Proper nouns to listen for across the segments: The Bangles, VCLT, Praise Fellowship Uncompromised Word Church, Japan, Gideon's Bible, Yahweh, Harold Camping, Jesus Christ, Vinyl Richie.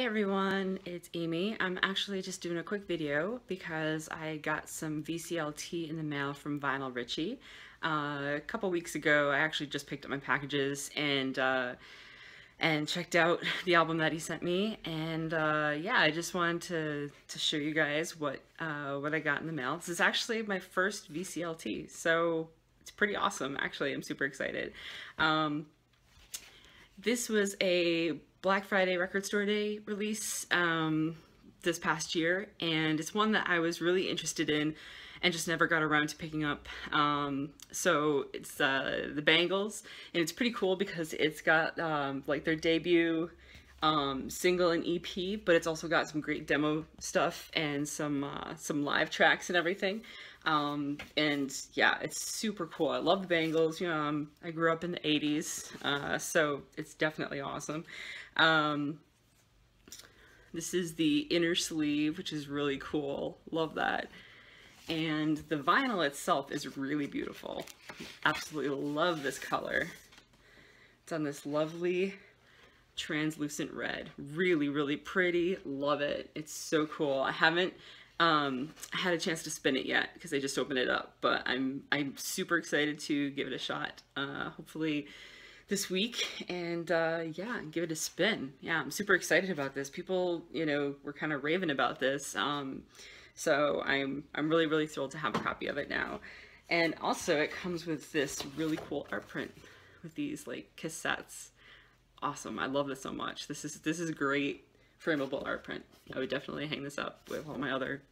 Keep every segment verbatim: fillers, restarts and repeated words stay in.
Hey everyone, it's Amy. I'm actually just doing a quick video because I got some V C L T in the mail from Vinyl Richie. Uh, a couple weeks ago, I actually just picked up my packages and uh, and checked out the album that he sent me. And uh, yeah, I just wanted to, to show you guys what, uh, what I got in the mail. This is actually my first V C L T, so it's pretty awesome. Actually, I'm super excited. Um, this was a Black Friday Record Store Day release um, this past year, and it's one that I was really interested in and just never got around to picking up. Um, so it's uh, The Bangles, and it's pretty cool because it's got um, like their debut um, single and E P, but it's also got some great demo stuff and some uh, some live tracks and everything. Um, and yeah, it's super cool. I love The Bangles. You know, um, I grew up in the eighties, uh, so it's definitely awesome. Um, this is the inner sleeve, which is really cool. Love that. And the vinyl itself is really beautiful. Absolutely love this color. It's on this lovely translucent red. Really, really pretty. Love it. It's so cool. I haven't Um, I had a chance to spin it yet because I just opened it up, but I'm I'm super excited to give it a shot, uh, hopefully this week, and uh, yeah, give it a spin. Yeah, I'm super excited about this. People, you know, were kind of raving about this, um, so I'm I'm really really thrilled to have a copy of it now. And also, it comes with this really cool art print with these like cassettes. Awesome, I love this so much. This is this is great. Frameable art print. I would definitely hang this up with all my other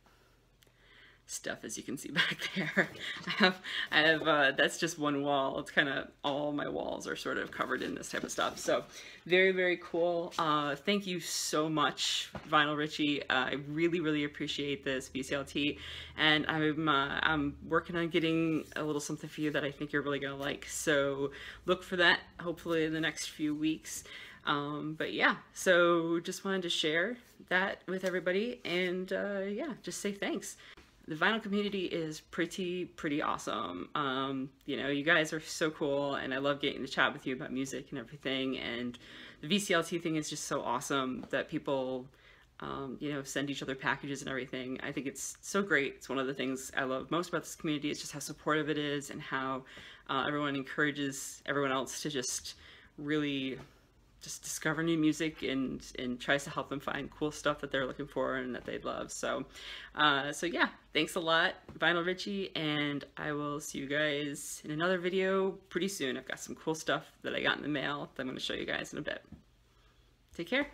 stuff, as you can see back there. I have, I have, uh, that's just one wall. It's kind of, all my walls are sort of covered in this type of stuff. So very, very cool. Uh, thank you so much, Vinyl Richie. Uh, I really, really appreciate this V C L T, and I'm, uh, I'm working on getting a little something for you that I think you're really gonna like. So look for that, hopefully in the next few weeks. Um, but yeah, so just wanted to share that with everybody, and uh, yeah, just say thanks. The vinyl community is pretty, pretty awesome. Um, you know, you guys are so cool, and I love getting to chat with you about music and everything, and the V C L T thing is just so awesome that people, um, you know, send each other packages and everything. I think it's so great. It's one of the things I love most about this community is just how supportive it is and how uh, everyone encourages everyone else to just really just discover new music and and tries to help them find cool stuff that they're looking for and that they love. So uh, so yeah, thanks a lot, Vinyl Richie, and I will see you guys in another video pretty soon. I've got some cool stuff that I got in the mail that I'm going to show you guys in a bit. Take care.